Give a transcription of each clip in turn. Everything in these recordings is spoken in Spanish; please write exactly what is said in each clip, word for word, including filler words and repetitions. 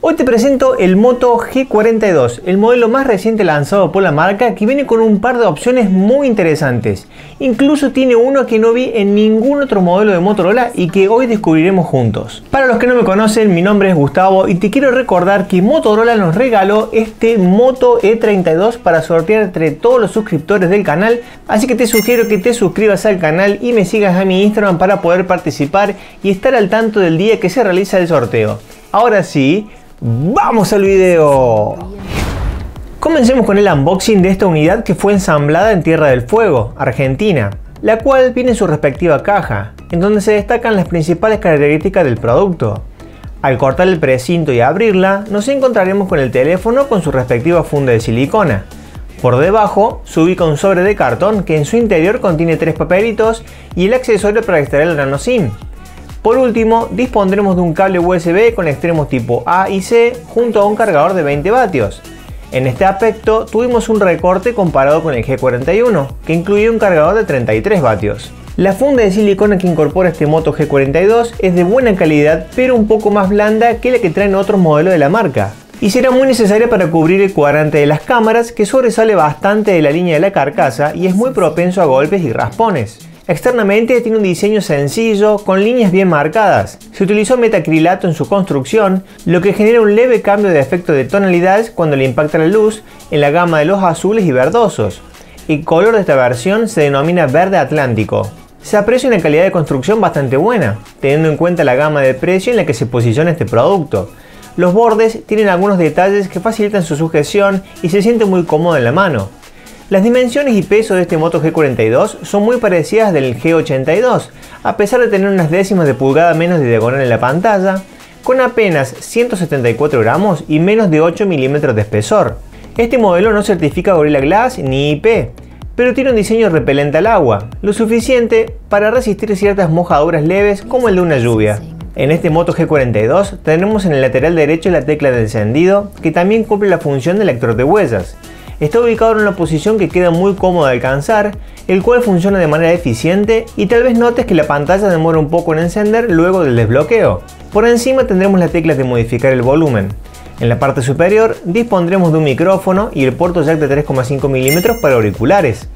Hoy te presento el Moto G cuarenta y dos, el modelo más reciente lanzado por la marca, que viene con un par de opciones muy interesantes. Incluso tiene uno que no vi en ningún otro modelo de Motorola y que hoy descubriremos juntos. Para los que no me conocen, mi nombre es Gustavo y te quiero recordar que Motorola nos regaló este Moto E treinta y dos para sortear entre todos los suscriptores del canal, así que te sugiero que te suscribas al canal y me sigas a mi Instagram para poder participar y estar al tanto del día que se realiza el sorteo. Ahora sí, ¡vamos al video! Comencemos con el unboxing de esta unidad que fue ensamblada en Tierra del Fuego, Argentina, la cual viene en su respectiva caja, en donde se destacan las principales características del producto. Al cortar el precinto y abrirla, nos encontraremos con el teléfono con su respectiva funda de silicona. Por debajo se ubica un sobre de cartón que en su interior contiene tres papelitos y el accesorio para extraer el nano SIM. Por último, dispondremos de un cable U S B con extremos tipo A y C junto a un cargador de veinte vatios. En este aspecto tuvimos un recorte comparado con el G cuarenta y uno, que incluía un cargador de treinta y tres vatios. La funda de silicona que incorpora este Moto G cuarenta y dos es de buena calidad, pero un poco más blanda que la que traen otros modelos de la marca, y será muy necesaria para cubrir el cuadrante de las cámaras, que sobresale bastante de la línea de la carcasa y es muy propenso a golpes y raspones. Externamente tiene un diseño sencillo con líneas bien marcadas. Se utilizó metacrilato en su construcción, lo que genera un leve cambio de efecto de tonalidades cuando le impacta la luz en la gama de los azules y verdosos. El color de esta versión se denomina verde atlántico. Se aprecia una calidad de construcción bastante buena, teniendo en cuenta la gama de precio en la que se posiciona este producto. Los bordes tienen algunos detalles que facilitan su sujeción y se siente muy cómodo en la mano. Las dimensiones y peso de este Moto G cuarenta y dos son muy parecidas del G ochenta y dos, a pesar de tener unas décimas de pulgada menos de diagonal en la pantalla, con apenas ciento setenta y cuatro gramos y menos de ocho milímetros de espesor. Este modelo no certifica Gorilla Glass ni I P, pero tiene un diseño repelente al agua, lo suficiente para resistir ciertas mojaduras leves como el de una lluvia. En este Moto G cuarenta y dos tenemos en el lateral derecho la tecla de encendido, que también cumple la función de lector de huellas. Está ubicado en una posición que queda muy cómoda de alcanzar, el cual funciona de manera eficiente, y tal vez notes que la pantalla demora un poco en encender luego del desbloqueo. Por encima tendremos las teclas de modificar el volumen. En la parte superior dispondremos de un micrófono y el puerto jack de tres coma cinco milímetros para auriculares.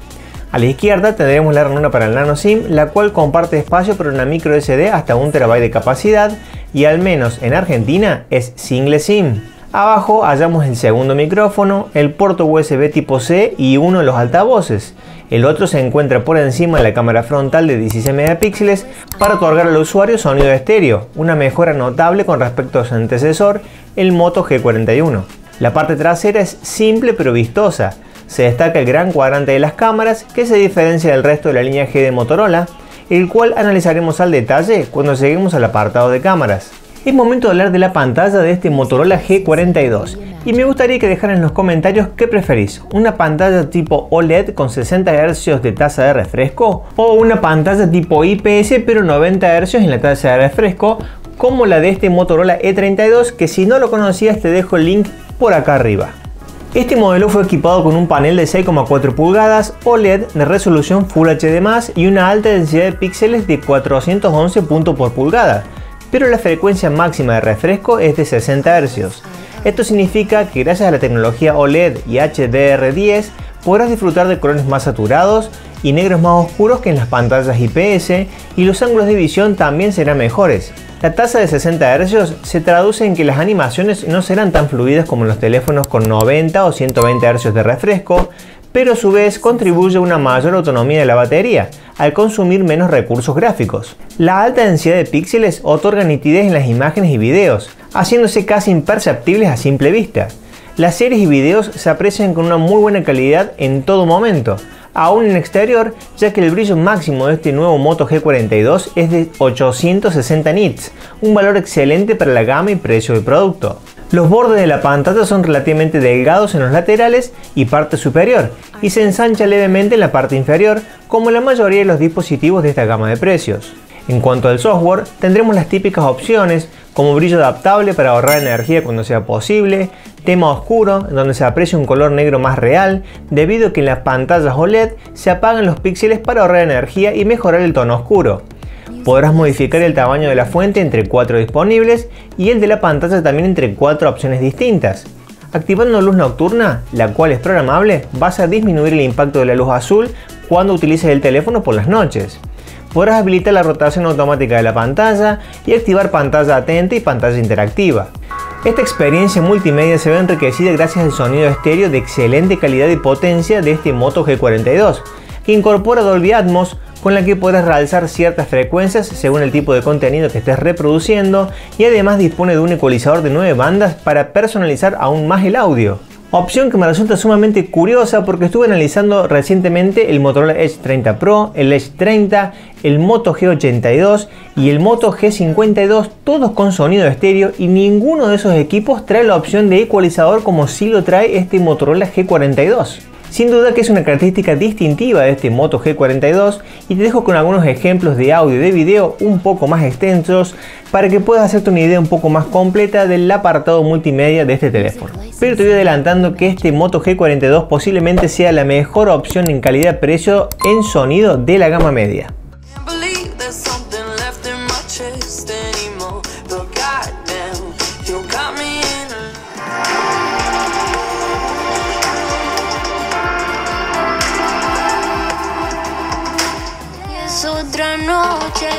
A la izquierda tendremos la ranura para el nano SIM, la cual comparte espacio para una micro S D hasta un terabyte de capacidad, y al menos en Argentina es single SIM. Abajo hallamos el segundo micrófono, el puerto U S B tipo C y uno de los altavoces. El otro se encuentra por encima de la cámara frontal de dieciséis megapíxeles para otorgar al usuario sonido estéreo, una mejora notable con respecto a su antecesor, el Moto G cuarenta y uno. La parte trasera es simple pero vistosa. Se destaca el gran cuadrante de las cámaras, que se diferencia del resto de la línea G de Motorola, el cual analizaremos al detalle cuando lleguemos al apartado de cámaras. Es momento de hablar de la pantalla de este Motorola G cuarenta y dos, y me gustaría que dejaran en los comentarios qué preferís, una pantalla tipo O L E D con sesenta hercios de tasa de refresco, o una pantalla tipo I P S pero noventa hercios en la tasa de refresco, como la de este Motorola E treinta y dos, que si no lo conocías te dejo el link por acá arriba. Este modelo fue equipado con un panel de seis coma cuatro pulgadas O L E D de resolución Full H D más y una alta densidad de píxeles de cuatrocientos once puntos por pulgada, pero la frecuencia máxima de refresco es de sesenta hercios. Esto significa que gracias a la tecnología O L E D y H D R diez podrás disfrutar de colores más saturados y negros más oscuros que en las pantallas I P S, y los ángulos de visión también serán mejores. La tasa de sesenta hercios se traduce en que las animaciones no serán tan fluidas como en los teléfonos con noventa o ciento veinte hercios de refresco, pero a su vez contribuye a una mayor autonomía de la batería, al consumir menos recursos gráficos. La alta densidad de píxeles otorga nitidez en las imágenes y videos, haciéndose casi imperceptibles a simple vista. Las series y videos se aprecian con una muy buena calidad en todo momento, aún en exterior, ya que el brillo máximo de este nuevo Moto G cuarenta y dos es de ochocientos sesenta nits, un valor excelente para la gama y precio del producto. Los bordes de la pantalla son relativamente delgados en los laterales y parte superior, y se ensancha levemente en la parte inferior, como la mayoría de los dispositivos de esta gama de precios. En cuanto al software, tendremos las típicas opciones, como brillo adaptable para ahorrar energía cuando sea posible, tema oscuro, donde se aprecia un color negro más real, debido a que en las pantallas O L E D se apagan los píxeles para ahorrar energía y mejorar el tono oscuro. Podrás modificar el tamaño de la fuente entre cuatro disponibles y el de la pantalla también entre cuatro opciones distintas. Activando luz nocturna, la cual es programable, vas a disminuir el impacto de la luz azul cuando utilices el teléfono por las noches. Podrás habilitar la rotación automática de la pantalla y activar pantalla atenta y pantalla interactiva. Esta experiencia multimedia se ve enriquecida gracias al sonido estéreo de excelente calidad y potencia de este Moto G cuarenta y dos, que incorpora Dolby Atmos, con la que podrás realzar ciertas frecuencias según el tipo de contenido que estés reproduciendo, y además dispone de un ecualizador de nueve bandas para personalizar aún más el audio. Opción que me resulta sumamente curiosa porque estuve analizando recientemente el Motorola Edge treinta Pro, el Edge treinta, el Moto G ochenta y dos y el Moto G cincuenta y dos, todos con sonido estéreo, y ninguno de esos equipos trae la opción de ecualizador como sí lo trae este Motorola G cuarenta y dos. Sin duda que es una característica distintiva de este Moto G cuarenta y dos, y te dejo con algunos ejemplos de audio y de video un poco más extensos para que puedas hacerte una idea un poco más completa del apartado multimedia de este teléfono. Pero te voy adelantando que este Moto G cuarenta y dos posiblemente sea la mejor opción en calidad-precio en sonido de la gama media. Otra noche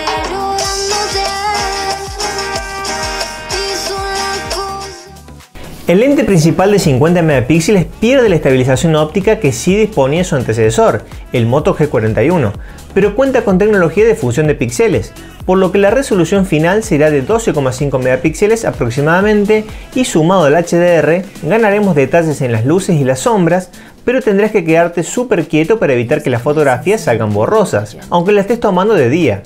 el lente principal de cincuenta megapíxeles pierde la estabilización óptica que sí disponía su antecesor, el Moto G cuarenta y uno, pero cuenta con tecnología de fusión de píxeles, por lo que la resolución final será de doce coma cinco megapíxeles aproximadamente, y sumado al H D R ganaremos detalles en las luces y las sombras, pero tendrás que quedarte súper quieto para evitar que las fotografías salgan borrosas, aunque la estés tomando de día.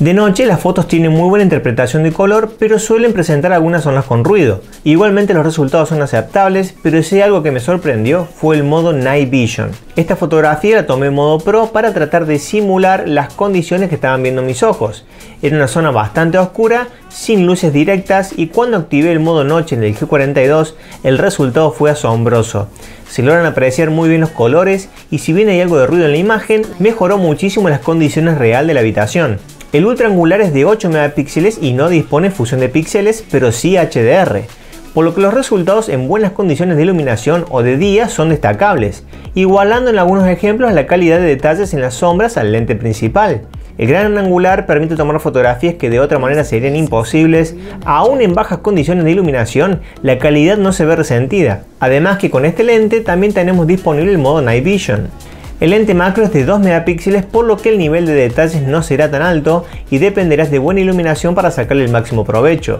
De noche las fotos tienen muy buena interpretación de color, pero suelen presentar algunas zonas con ruido. Igualmente los resultados son aceptables, pero si algo que me sorprendió fue el modo Night Vision. Esta fotografía la tomé en modo Pro para tratar de simular las condiciones que estaban viendo mis ojos. Era una zona bastante oscura, sin luces directas, y cuando activé el modo noche en el G cuarenta y dos, el resultado fue asombroso. Se logran apreciar muy bien los colores, y si bien hay algo de ruido en la imagen, mejoró muchísimo las condiciones real de la habitación. El ultra angular es de ocho megapíxeles y no dispone fusión de píxeles, pero sí H D R, por lo que los resultados en buenas condiciones de iluminación o de día son destacables, igualando en algunos ejemplos la calidad de detalles en las sombras al lente principal. El gran angular permite tomar fotografías que de otra manera serían imposibles. Aún en bajas condiciones de iluminación, la calidad no se ve resentida. Además que con este lente también tenemos disponible el modo Night Vision. El lente macro es de dos megapíxeles, por lo que el nivel de detalles no será tan alto y dependerás de buena iluminación para sacarle el máximo provecho.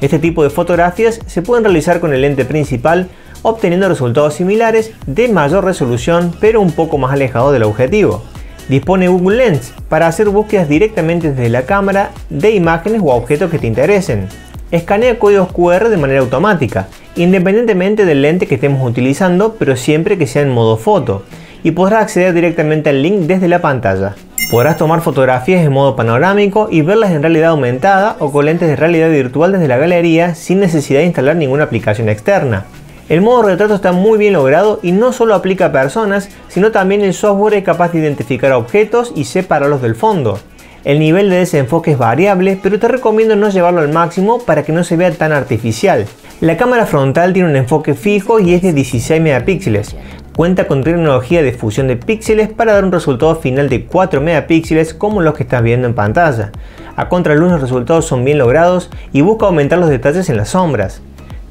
Este tipo de fotografías se pueden realizar con el lente principal, obteniendo resultados similares de mayor resolución, pero un poco más alejado del objetivo. Dispone Google Lens para hacer búsquedas directamente desde la cámara de imágenes o objetos que te interesen. Escanea códigos Q R de manera automática, independientemente del lente que estemos utilizando, pero siempre que sea en modo foto, y podrás acceder directamente al link desde la pantalla. Podrás tomar fotografías en modo panorámico y verlas en realidad aumentada o con lentes de realidad virtual desde la galería sin necesidad de instalar ninguna aplicación externa. El modo retrato está muy bien logrado y no solo aplica a personas, sino también el software es capaz de identificar objetos y separarlos del fondo. El nivel de desenfoque es variable, pero te recomiendo no llevarlo al máximo para que no se vea tan artificial. La cámara frontal tiene un enfoque fijo y es de dieciséis megapíxeles. Cuenta con tecnología de fusión de píxeles para dar un resultado final de cuatro megapíxeles como los que estás viendo en pantalla. A contraluz los resultados son bien logrados y busca aumentar los detalles en las sombras.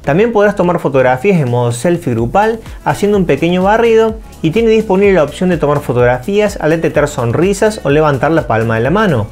También podrás tomar fotografías en modo selfie grupal haciendo un pequeño barrido, y tiene disponible la opción de tomar fotografías al detectar sonrisas o levantar la palma de la mano.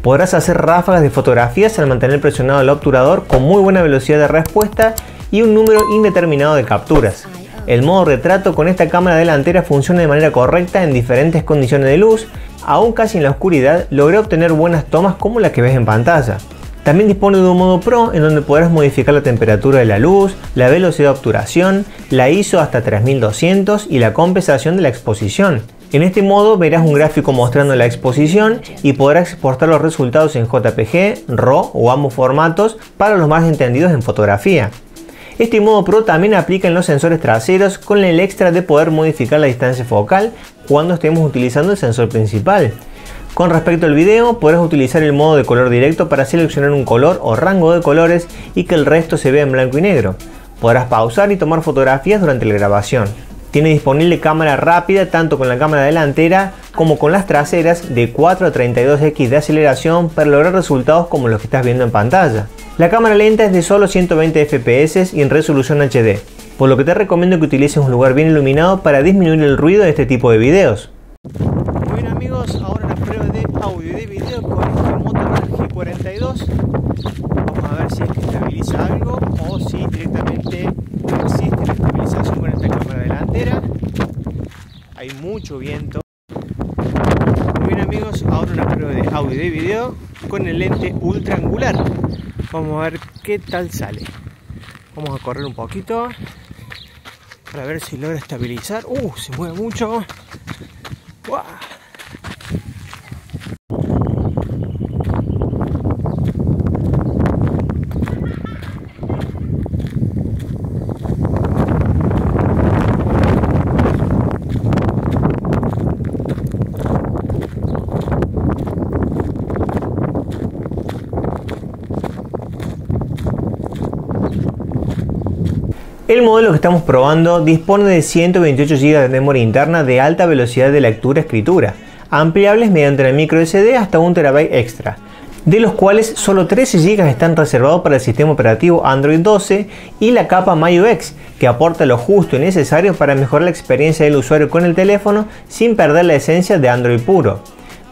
Podrás hacer ráfagas de fotografías al mantener presionado el obturador con muy buena velocidad de respuesta y un número indeterminado de capturas. El modo retrato con esta cámara delantera funciona de manera correcta en diferentes condiciones de luz. Aún casi en la oscuridad logré obtener buenas tomas como la que ves en pantalla. También dispone de un modo Pro en donde podrás modificar la temperatura de la luz, la velocidad de obturación, la I S O hasta tres mil doscientos y la compensación de la exposición. En este modo verás un gráfico mostrando la exposición y podrás exportar los resultados en J P G, RAW o ambos formatos para los más entendidos en fotografía. Este modo Pro también aplica en los sensores traseros con el extra de poder modificar la distancia focal cuando estemos utilizando el sensor principal. Con respecto al video, podrás utilizar el modo de color directo para seleccionar un color o rango de colores y que el resto se vea en blanco y negro. Podrás pausar y tomar fotografías durante la grabación. Tiene disponible cámara rápida tanto con la cámara delantera como con las traseras, de cuatro a treinta y dos equis de aceleración para lograr resultados como los que estás viendo en pantalla. La cámara lenta es de solo ciento veinte efe pe ese y en resolución hache de, por lo que te recomiendo que utilices un lugar bien iluminado para disminuir el ruido de este tipo de videos. Muy bien amigos, ahora las pruebas de audio y de video con esta Motorola G cuarenta y dos. Vamos a ver si es que estabiliza algo o si directamente existe la estabilización con esta cámara delantera. Hay mucho viento. Muy bien amigos, ahora una prueba de audio y de video con el lente ultra angular. Vamos a ver qué tal sale. Vamos a correr un poquito para ver si logra estabilizar. Uh, se mueve mucho. ¡Wow! El modelo que estamos probando dispone de ciento veintiocho gigas de memoria interna de alta velocidad de lectura-escritura, ampliables mediante la microSD hasta un terabyte extra, de los cuales solo trece gigas están reservados para el sistema operativo Android doce y la capa MyUX, que aporta lo justo y necesario para mejorar la experiencia del usuario con el teléfono sin perder la esencia de Android puro.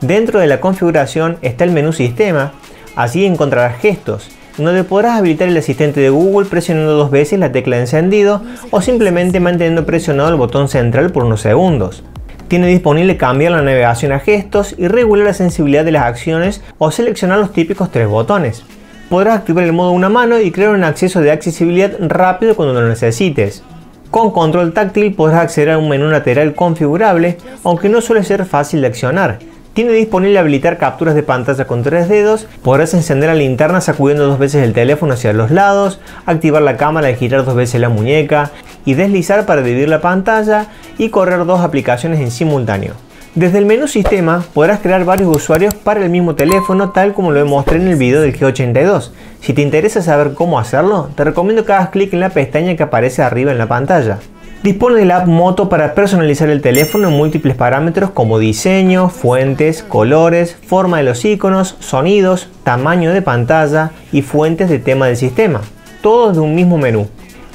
Dentro de la configuración está el menú Sistema, así encontrarás gestos, donde podrás habilitar el asistente de Google presionando dos veces la tecla de encendido o simplemente manteniendo presionado el botón central por unos segundos. Tiene disponible cambiar la navegación a gestos y regular la sensibilidad de las acciones o seleccionar los típicos tres botones. Podrás activar el modo una mano y crear un acceso de accesibilidad rápido cuando lo necesites. Con control táctil podrás acceder a un menú lateral configurable, aunque no suele ser fácil de accionar. Tiene disponible habilitar capturas de pantalla con tres dedos, podrás encender la linterna sacudiendo dos veces el teléfono hacia los lados, activar la cámara al girar dos veces la muñeca y deslizar para dividir la pantalla y correr dos aplicaciones en simultáneo. Desde el menú Sistema podrás crear varios usuarios para el mismo teléfono, tal como lo mostré en el video del G ochenta y dos. Si te interesa saber cómo hacerlo, te recomiendo que hagas clic en la pestaña que aparece arriba en la pantalla. Dispone de la app Moto para personalizar el teléfono en múltiples parámetros como diseño, fuentes, colores, forma de los iconos, sonidos, tamaño de pantalla y fuentes de tema del sistema, todos de un mismo menú.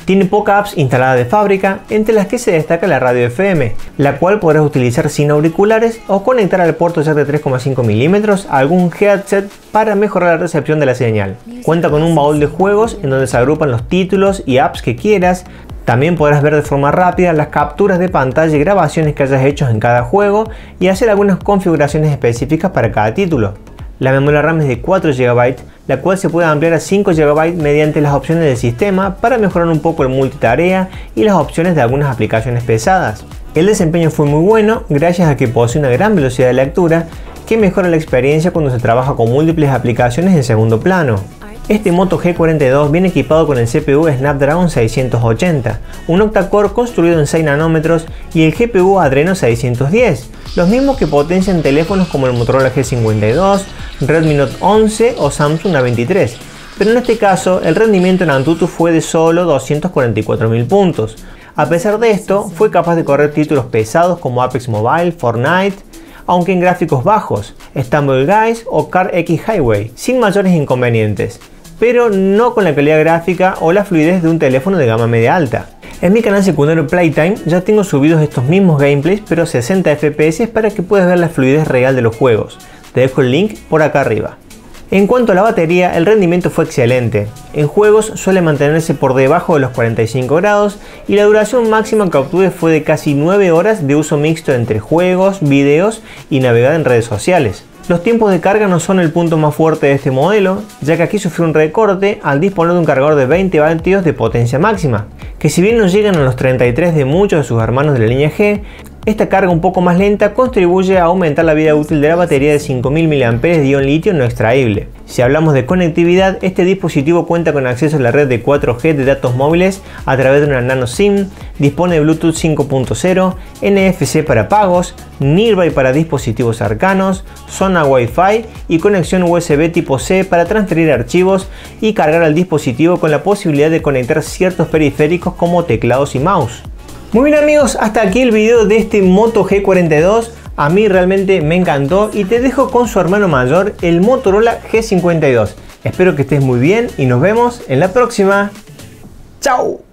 Tiene pocas apps instaladas de fábrica, entre las que se destaca la radio efe eme, la cual podrás utilizar sin auriculares o conectar al puerto jack de tres coma cinco milímetros a algún headset para mejorar la recepción de la señal. Cuenta con un baúl de juegos en donde se agrupan los títulos y apps que quieras. También podrás ver de forma rápida las capturas de pantalla y grabaciones que hayas hecho en cada juego y hacer algunas configuraciones específicas para cada título. La memoria RAM es de cuatro gigas, la cual se puede ampliar a cinco gigas mediante las opciones del sistema para mejorar un poco el multitarea y las opciones de algunas aplicaciones pesadas. El desempeño fue muy bueno gracias a que posee una gran velocidad de lectura que mejora la experiencia cuando se trabaja con múltiples aplicaciones en segundo plano. Este Moto G cuarenta y dos viene equipado con el ce pe u Snapdragon seiscientos ochenta, un octa-core construido en seis nanómetros y el ge pe u Adreno seiscientos diez, los mismos que potencian teléfonos como el Motorola G cincuenta y dos, Redmi Note once o Samsung A veintitrés, pero en este caso el rendimiento en AnTuTu fue de solo doscientos cuarenta y cuatro mil puntos. A pesar de esto, fue capaz de correr títulos pesados como Apex Mobile, Fortnite, aunque en gráficos bajos, StumbleGuys o Car X Highway, sin mayores inconvenientes, pero no con la calidad gráfica o la fluidez de un teléfono de gama media alta. En mi canal secundario Playtime ya tengo subidos estos mismos gameplays pero sesenta efe pe ese para que puedas ver la fluidez real de los juegos. Te dejo el link por acá arriba. En cuanto a la batería, el rendimiento fue excelente. En juegos suele mantenerse por debajo de los cuarenta y cinco grados y la duración máxima que obtuve fue de casi nueve horas de uso mixto entre juegos, videos y navegar en redes sociales. Los tiempos de carga no son el punto más fuerte de este modelo, ya que aquí sufrió un recorte al disponer de un cargador de veinte vatios de potencia máxima, que si bien no llegan a los treinta y tres de muchos de sus hermanos de la línea G, Esta carga un poco más lenta contribuye a aumentar la vida útil de la batería de cinco mil miliamperios hora de ion litio no extraíble. Si hablamos de conectividad, este dispositivo cuenta con acceso a la red de cuatro G de datos móviles a través de una nano SIM, dispone de Bluetooth cinco punto cero, N F C para pagos, Nearby para dispositivos cercanos, zona Wi-Fi y conexión U S B tipo C para transferir archivos y cargar al dispositivo, con la posibilidad de conectar ciertos periféricos como teclados y mouse. Muy bien amigos, hasta aquí el video de este Moto G cuarenta y dos. A mí realmente me encantó y te dejo con su hermano mayor, el Motorola G cincuenta y dos. Espero que estés muy bien y nos vemos en la próxima. ¡Chao!